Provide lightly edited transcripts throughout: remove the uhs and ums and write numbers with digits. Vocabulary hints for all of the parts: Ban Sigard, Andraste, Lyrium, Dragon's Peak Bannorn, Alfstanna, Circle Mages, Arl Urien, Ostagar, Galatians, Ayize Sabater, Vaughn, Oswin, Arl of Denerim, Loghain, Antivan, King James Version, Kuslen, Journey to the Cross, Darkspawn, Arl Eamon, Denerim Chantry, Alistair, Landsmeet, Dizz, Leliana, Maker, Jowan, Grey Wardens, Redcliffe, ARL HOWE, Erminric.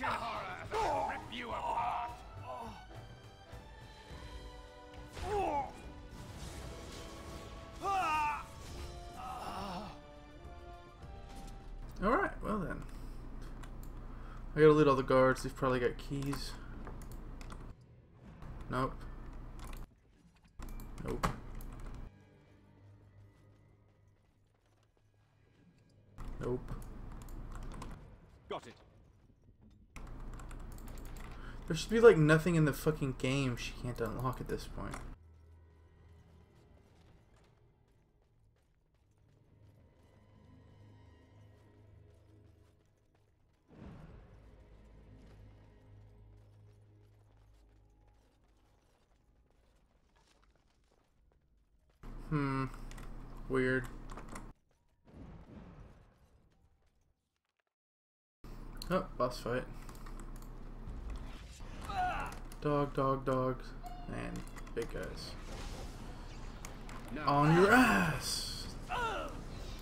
Let your horror of us rip you apart! Alright, well then. I gotta loot all the guards, they've probably got keys. Nope. Nope. Nope. Got it. There should be like nothing in the fucking game she can't unlock at this point. Weird. Oh, boss fight. Dogs, and big guys. No. On your ass! I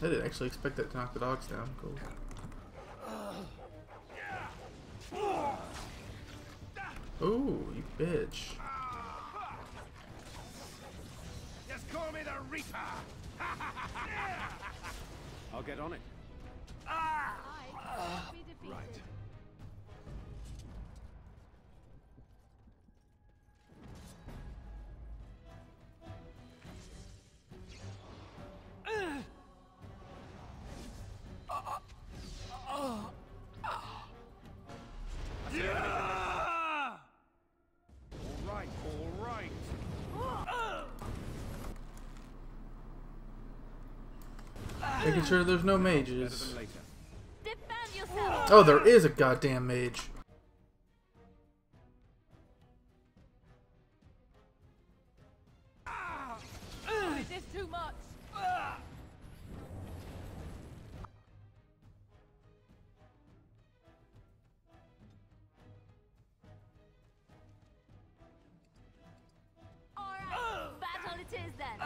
didn't actually expect that to knock the dogs down. Cool. Ooh, you bitch. Just call me the Reaper! I'll get on it. Right. Making sure there's no mages. Oh, there is a goddamn mage. Is this too much? All right, battle it is then.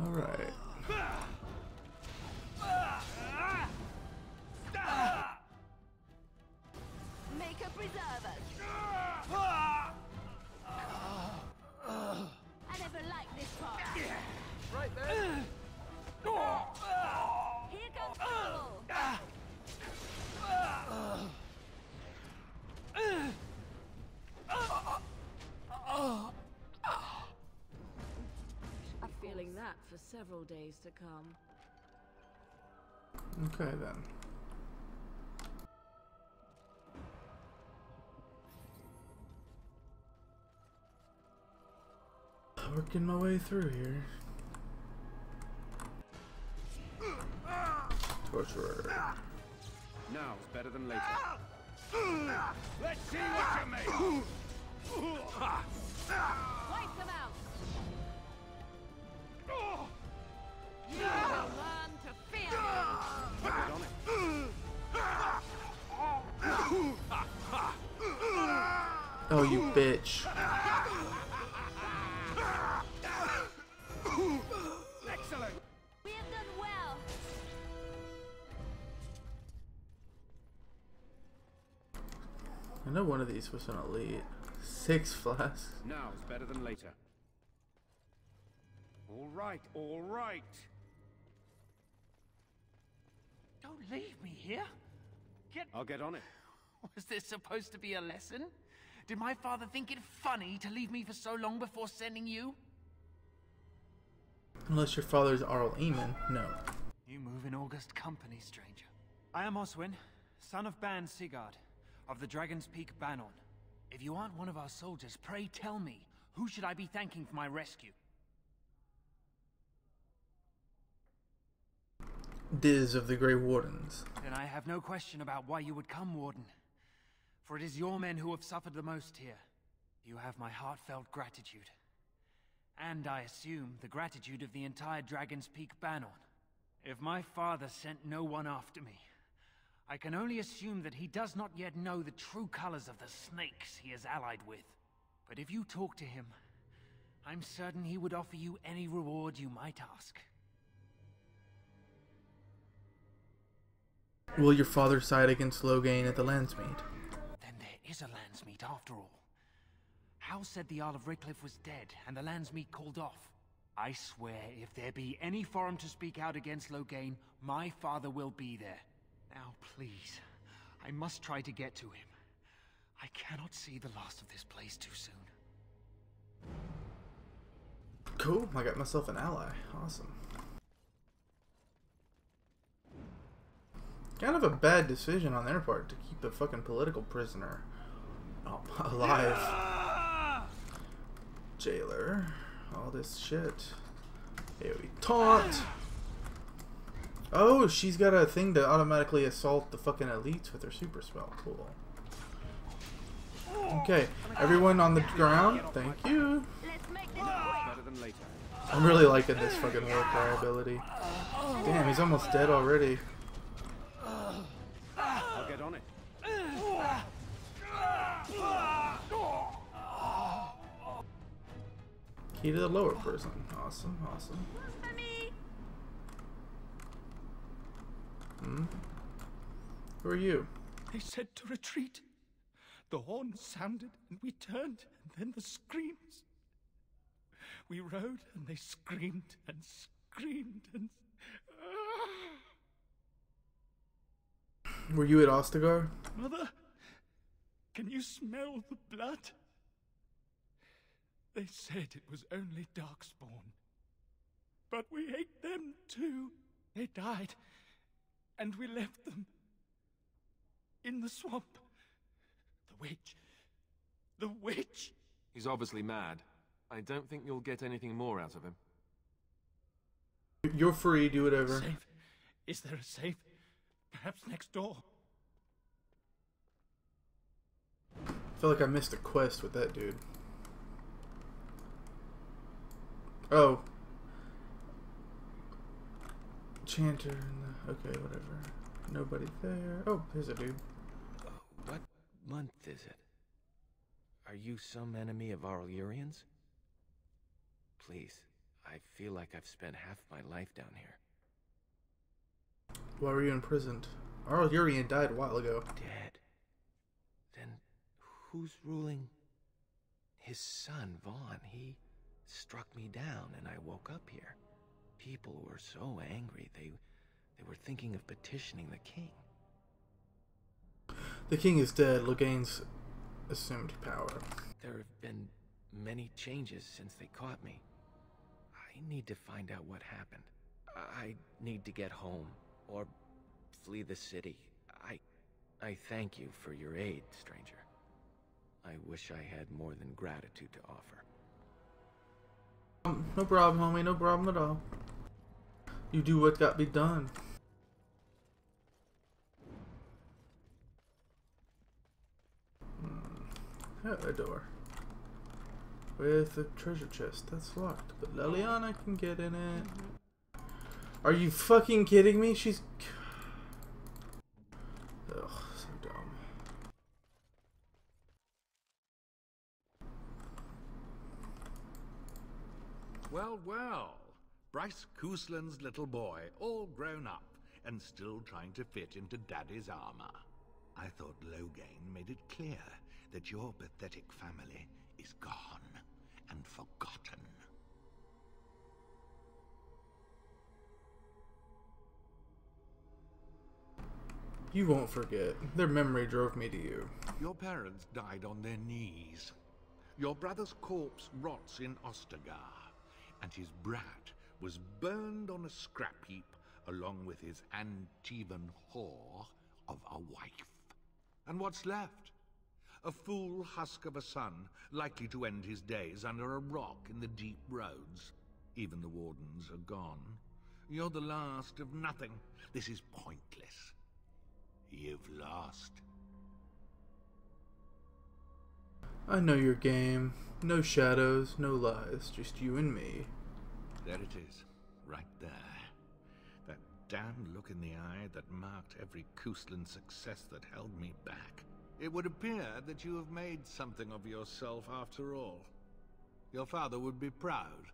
Alright. Make a preserver. I never liked this part. Right there. Here comes trouble. That for several days to come. Okay then. Working my way through here. Torturer. Now it's better than later. Let's see what you make. Wipe them out. You will learn to fear me. Oh, you bitch. Excellent. We have done well. I know one of these was an elite. 6 flasks. Now is better than later. All right. Don't leave me here. I'll get on it. Was this supposed to be a lesson? Did my father think it funny to leave me for so long before sending you? Unless your father's Arl Eamon, no. You move in august company, stranger. I am Oswin, son of Ban Sigard, of the Dragon's Peak Bannorn. If you aren't one of our soldiers, pray tell me, who should I be thanking for my rescue? Dizz of the Grey Wardens. Then I have no question about why you would come, Warden. For it is your men who have suffered the most here. You have my heartfelt gratitude. And I assume the gratitude of the entire Dragon's Peak Bannorn. If my father sent no one after me, I can only assume that he does not yet know the true colors of the snakes he is allied with. But if you talk to him, I'm certain he would offer you any reward you might ask. Will your father side against Loghain at the Landsmeet? Then there is a Landsmeet after all. Howe said the Arl of Redcliffe was dead and the Landsmeet called off. I swear if there be any forum to speak out against Loghain, my father will be there. Now please, I must try to get to him. I cannot see the last of this place too soon. Cool, I got myself an ally. Awesome. Kind of a bad decision on their part to keep the fucking political prisoner alive. Yeah! Jailer. All this shit. Here we taunt. Oh, she's got a thing to automatically assault the fucking elites with her super spell. Cool. Okay, everyone on the ground. Thank you. I'm really liking this fucking warfare ability. Damn, he's almost dead already. I'll get on it. Key to the lower person. Awesome, awesome. Hmm. Who are you? They said to retreat. The horn sounded and we turned, and then the screams. We rode and they screamed and screamed and... Were you at Ostagar? Mother, can you smell the blood? They said it was only Darkspawn. But we ate them too. They died, and we left them. In the swamp. The witch. The witch! He's obviously mad. I don't think you'll get anything more out of him. You're free, do whatever. Safe. Is there a safe? Perhaps next door. I feel like I missed a quest with that dude. Oh. Chanter. Okay, whatever. Nobody there. Oh, there's a dude. What month is it? Are you some enemy of Arl Urien's? Please, I feel like I've spent half my life down here. Why were you imprisoned? Arl Urien died a while ago. Dead? Then who's ruling? His son, Vaughn. He struck me down and I woke up here. People were so angry. They were thinking of petitioning the king. The king is dead. Loghain's assumed power. There have been many changes since they caught me. I need to find out what happened. I need to get home. Or flee the city. I thank you for your aid, stranger. I wish I had more than gratitude to offer. No problem, homie. No problem at all. You do what got to be done. A door. With a treasure chest. That's locked. But Leliana can get in it. Are you fucking kidding me? She's... Ugh, so dumb. Well, well. Bryce Kuslen's little boy, all grown up, and still trying to fit into Daddy's armor. I thought Loghain made it clear that your pathetic family is gone and forgotten. You won't forget. Their memory drove me to you. Your parents died on their knees. Your brother's corpse rots in Ostagar, and his brat was burned on a scrap heap along with his Antivan whore of a wife. And what's left? A fool husk of a son, likely to end his days under a rock in the deep roads. Even the wardens are gone. You're the last of nothing. This is pointless. You've lost. I know your game. No shadows, no lies, just you and me. There it is, right there. That damn look in the eye that marked every Kuslen success that held me back. It would appear that you have made something of yourself after all. Your father would be proud.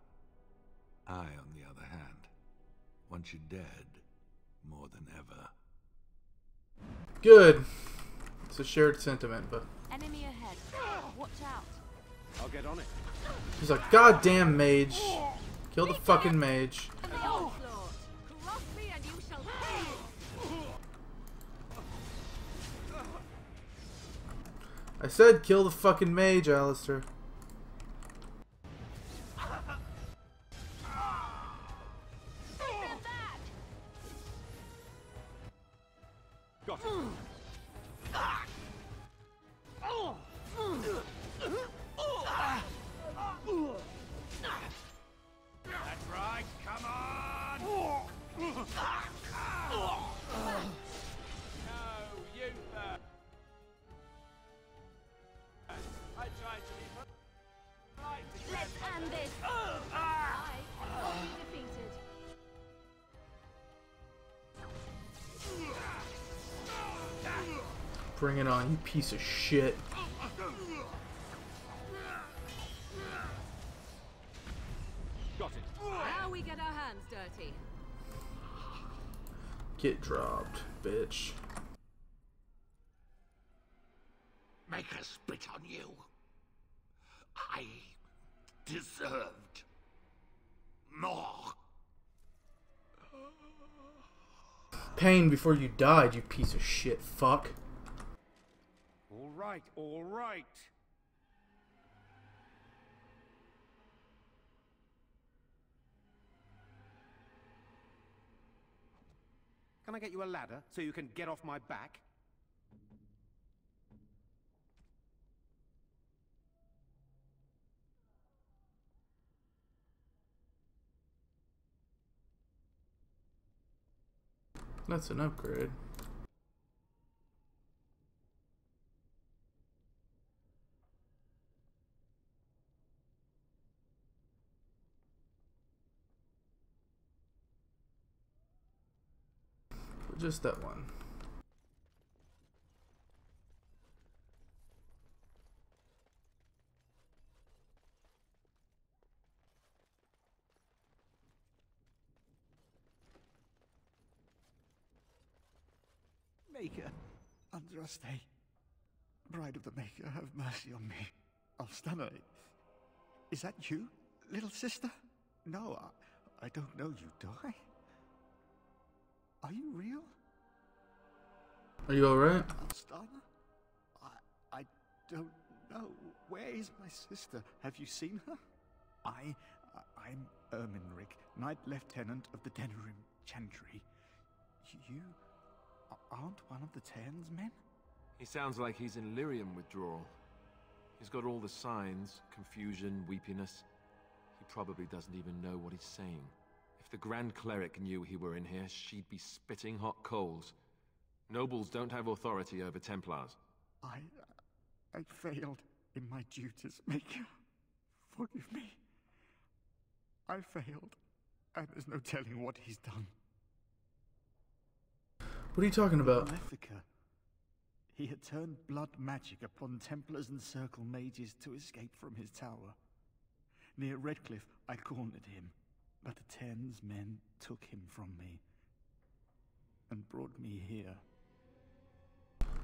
I, on the other hand, want you dead more than ever. Good. It's a shared sentiment, but... Enemy ahead. Watch out. I'll get on it. He's a goddamn mage. Kill the fucking mage. I said kill the fucking mage, Alistair. Bring it on, you piece of shit. Got it. Now we get our hands dirty. Get dropped, bitch. Maker spit on you. I deserved more. Pain before you died, you piece of shit, fuck. Alright, alright. Can I get you a ladder so you can get off my back? That's an upgrade. Just that one. Maker, Andraste, Bride of the Maker, have mercy on me. Alfstanna, is that you, little sister? No, I don't know you, do I? Are you real? Are you alright? Alfstanna? I don't know. Where is my sister? Have you seen her? I'm Erminric, Knight Lieutenant of the Denerim Chantry. You aren't one of the Tern's men? He sounds like he's in Lyrium withdrawal. He's got all the signs, confusion, weepiness. He probably doesn't even know what he's saying. If the Grand Cleric knew he were in here, she'd be spitting hot coals. Nobles don't have authority over Templars. I failed in my duties, Maker. Forgive me. I failed, and there's no telling what he's done. What are you talking about? He had turned blood magic upon Templars and Circle Mages to escape from his tower. Near Redcliffe, I cornered him. But the Tern's men took him from me and brought me here.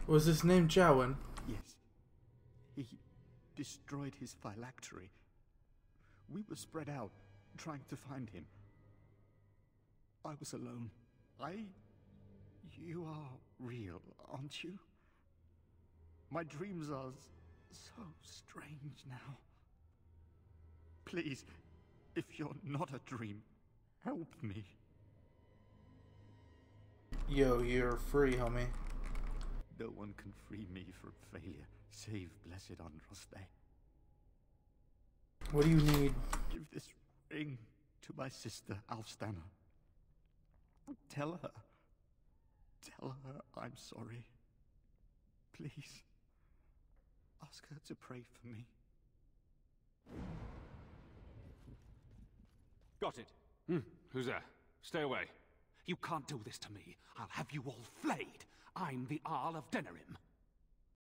Was his name Jowan? Yes. He destroyed his phylactery. We were spread out, trying to find him. I was alone. You are real, aren't you? My dreams are so strange now. Please... if you're not a dream, help me. Yo, you're free, homie. No one can free me from failure, save blessed Andraste. What do you need? Give this ring to my sister, Alfstanna. Tell her I'm sorry. Please, ask her to pray for me. Got it. Who's there? Stay away. You can't do this to me. I'll have you all flayed. I'm the Arl of Denerim.